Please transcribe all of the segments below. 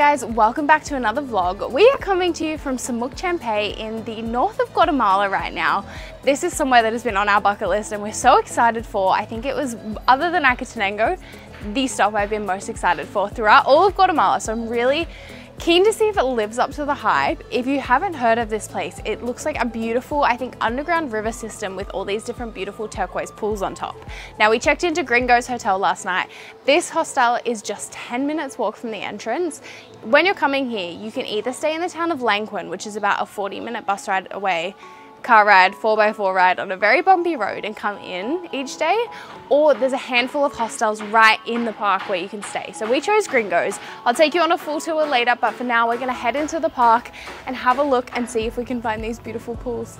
guys, welcome back to another vlog. We are coming to you from Semuc Champey in the north of Guatemala right now. This is somewhere that has been on our bucket list and we're so excited for. I think it was, other than Acatenango, the stop I've been most excited for throughout all of Guatemala. So I'm really keen to see if it lives up to the hype. If you haven't heard of this place, it looks like a beautiful, I think, underground river system with all these different beautiful turquoise pools on top. Now, we checked into Gringo's Hotel last night. This hostel is just 10 minutes walk from the entrance. When you're coming here, you can either stay in the town of Lanquín, which is about a 40-minute bus ride away, car ride, 4x4 ride on a very bumpy road and come in each day, or there's a handful of hostels right in the park where you can stay. So we chose Gringo's. I'll take you on a full tour later, but for now we're gonna head into the park and have a look and see if we can find these beautiful pools.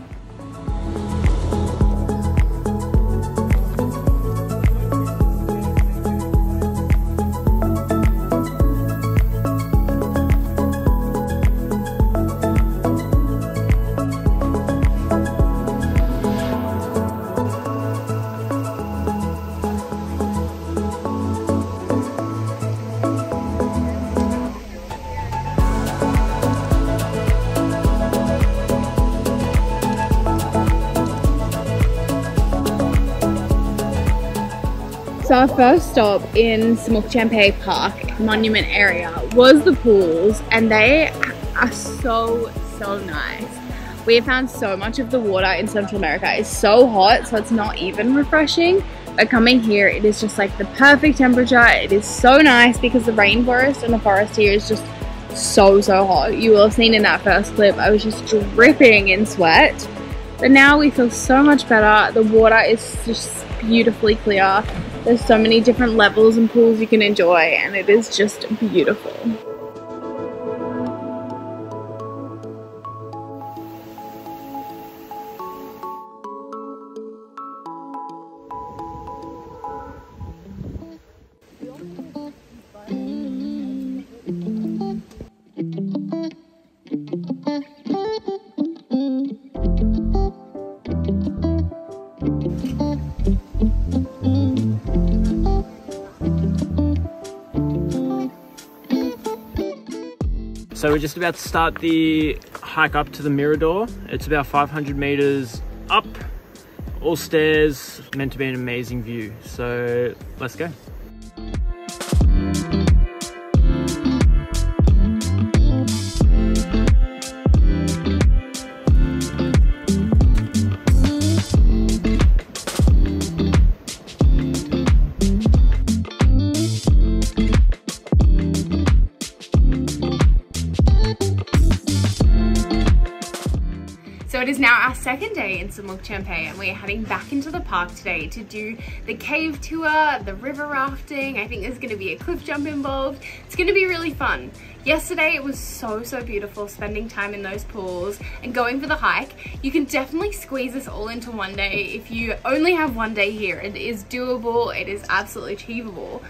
So our first stop in Semuc Champey Park Monument area was the pools, and they are so nice. We have found so much of the water in Central America is so hot, so it's not even refreshing. But coming here, it is just like the perfect temperature. It is so nice because the rainforest and the forest here is just so hot. You will have seen in that first clip, I was just dripping in sweat. But now we feel so much better. The water is just beautifully clear. There's so many different levels and pools you can enjoy, and it is just beautiful. So we're just about to start the hike up to the Mirador. It's about 500 meters up, all stairs, meant to be an amazing view. So let's go. So it is now our second day in Semuc Champey and we're heading back into the park today to do the cave tour, the river rafting. I think there's gonna be a cliff jump involved. It's gonna be really fun. Yesterday it was so beautiful spending time in those pools and going for the hike. You can definitely squeeze this all into one day. If you only have one day here, it is doable, it is absolutely achievable.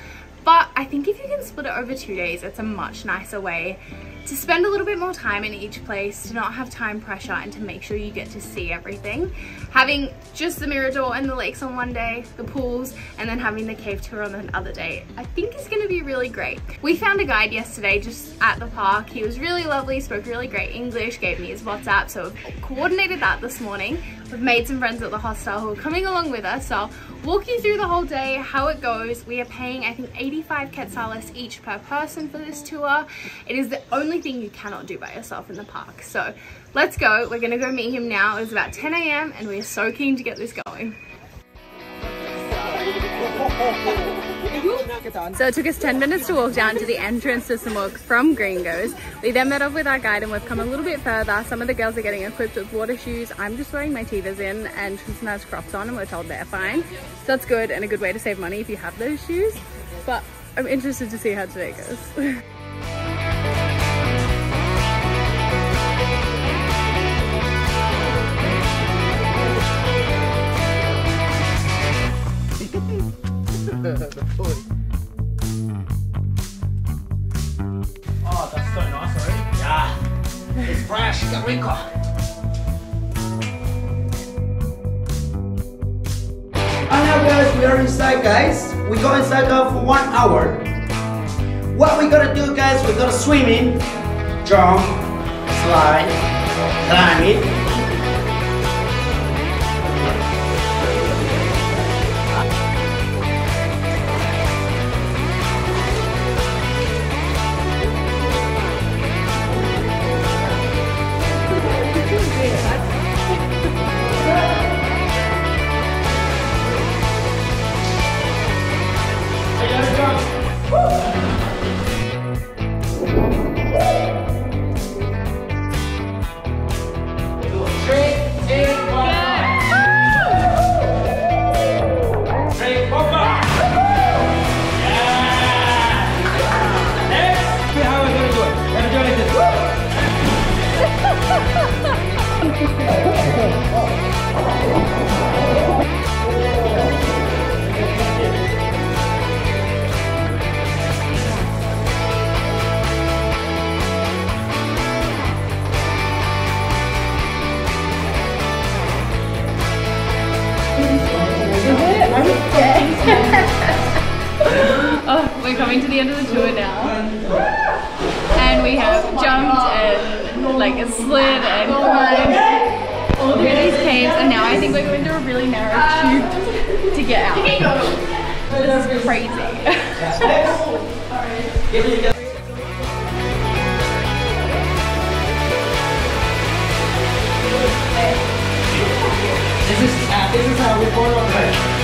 But I think if you can split it over 2 days, it's a much nicer way to spend a little bit more time in each place, to not have time pressure and to make sure you get to see everything. Having just the Mirador and the lakes on one day, the pools, and then having the cave tour on another day, I think is gonna be really great. We found a guide yesterday just at the park. He was really lovely, spoke really great English, gave me his WhatsApp, so we've coordinated that this morning. We've made some friends at the hostel who are coming along with us, so I'll walk you through the whole day, how it goes. We are paying, I think, 85 quetzales each per person for this tour. It is the only thing you cannot do by yourself in the park. So let's go. We're gonna go meet him now. It's about 10 a.m. and we're so keen to get this going. So it took us 10 minutes to walk down to the entrance to Semuc from Gringo's. We then met up with our guide and we've come a little bit further. Some of the girls are getting equipped with water shoes. I'm just wearing my Tevas in and Tristan has crops on and we're told they're fine. So that's good and a good way to save money if you have those shoes. But I'm interested to see how today goes. Oh, that's so nice already. Yeah, it's fresh, it's rico. And now guys, we are inside guys. We go inside now for 1 hour. What we're gonna do, guys, we're gonna swim in, jump, slide, climb it. We're coming to the end of the tour now, and we have jumped and like slid and climbed all through these caves, and now I think we're going through a really narrow tube to get out. This is crazy. This is how we boil it.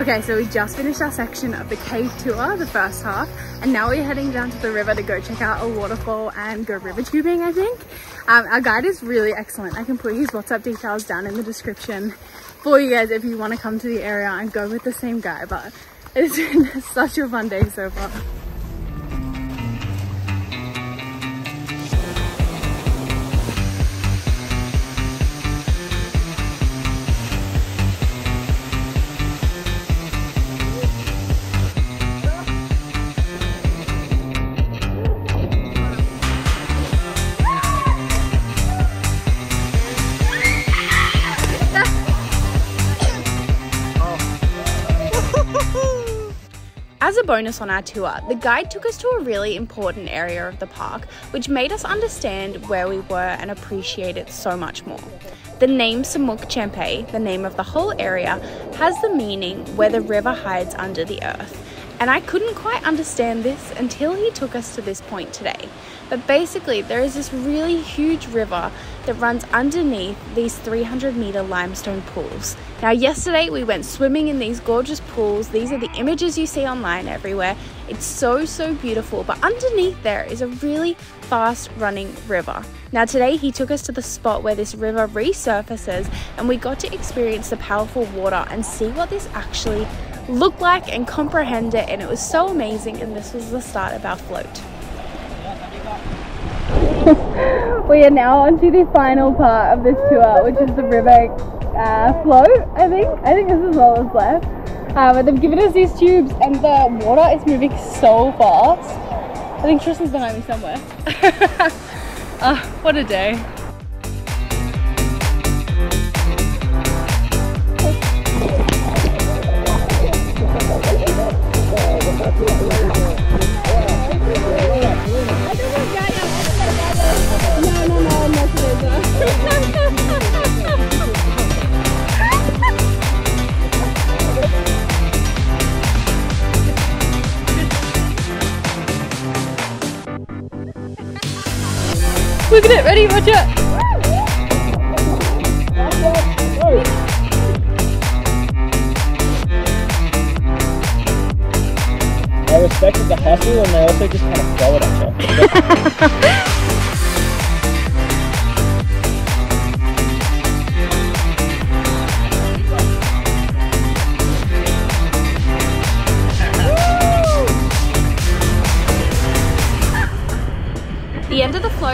Okay, so we just finished our section of the cave tour, the first half, and now we're heading down to the river to go check out a waterfall and go river tubing, I think. Our guide is really excellent. I can put his WhatsApp details down in the description for you guys if you want to come to the area and go with the same guy, but it's been such a fun day so far. As a bonus on our tour, the guide took us to a really important area of the park, which made us understand where we were and appreciate it so much more. The name Semuc Champey, the name of the whole area, has the meaning where the river hides under the earth. And I couldn't quite understand this until he took us to this point today. But basically, there is this really huge river that runs underneath these 300-meter limestone pools. Now, yesterday we went swimming in these gorgeous pools. These are the images you see online everywhere. It's so, so beautiful. But underneath there is a really fast-running river. Now, today he took us to the spot where this river resurfaces, and we got to experience the powerful water and see what this actually looked like and comprehend it. And it was so amazing. And this was the start of our float. We are now onto the final part of this tour, which is the river float, I think. I think this is all that's left. But they've given us these tubes and the water is moving so fast. I think Tristan's behind me somewhere. What a day. Look at it, ready, watch it! I respected the hustle and I also just kind of throw it at you.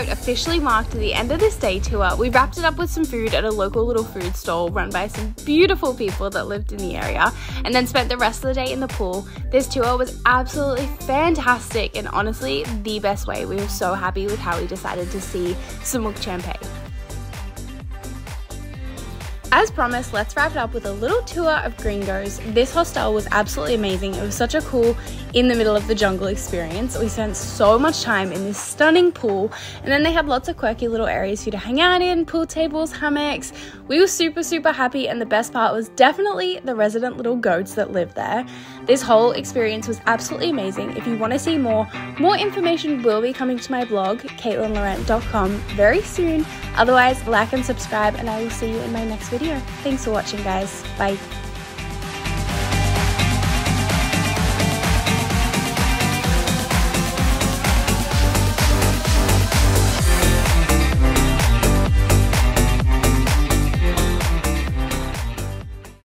boat officially marked the end of this day tour, we wrapped it up with some food at a local little food stall run by some beautiful people that lived in the area, and then spent the rest of the day in the pool. This tour was absolutely fantastic and honestly the best way. We were so happy with how we decided to see Semuc Champey. As promised, let's wrap it up with a little tour of Gringo's. This hostel was absolutely amazing. It was such a cool in the middle of the jungle experience. We spent so much time in this stunning pool, and then they had lots of quirky little areas for you to hang out in, pool tables, hammocks. We were super happy, and the best part was definitely the resident little goats that lived there. This whole experience was absolutely amazing. If you want to see more information will be coming to my blog, caitlinlaurent.com, very soon. Otherwise, like and subscribe, and I will see you in my next video. Thanks for watching, guys. Bye.